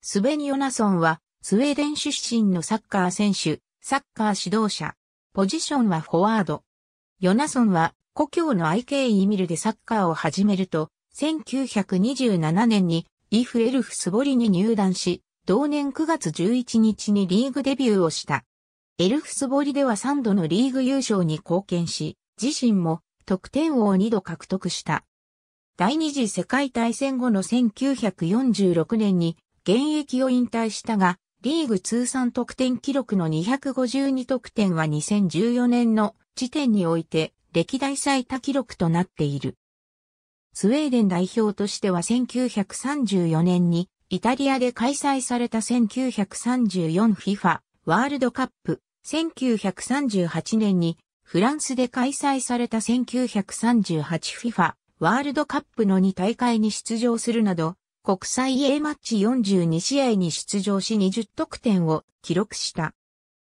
スベン・ヨナソンは、スウェーデン出身のサッカー選手、サッカー指導者。ポジションはフォワード。ヨナソンは、故郷の IK イミルでサッカーを始めると、1927年にIFエルフスボリに入団し、同年9月11日にリーグデビューをした。エルフスボリでは3度のリーグ優勝に貢献し、自身も得点王を2度獲得した。第二次世界大戦後の1946年に現役を引退したが、リーグ通算得点記録の252得点は2014年の時点において歴代最多記録となっている。スウェーデン代表としては1934年にイタリアで開催された 1934FIFA ワールドカップ、1938年にフランスで開催された 1938FIFA ワールドカップの2大会に出場するなど、国際 A マッチ42試合に出場し20得点を記録した。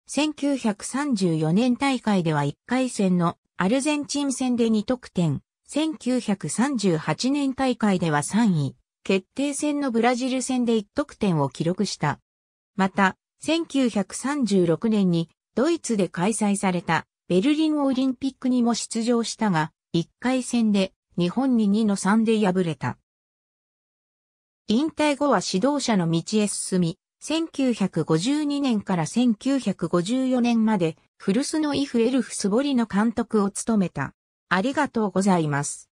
1934年大会では1回戦のアルゼンチン戦で2得点、1938年大会では3位、決定戦のブラジル戦で1得点を記録した。また、1936年にドイツで開催されたベルリンオリンピックにも出場したが、1回戦で日本に2-3で敗れた。引退後は指導者の道へ進み、1952年から1954年まで古巣のIFエルフスボリの監督を務めた。ありがとうございます。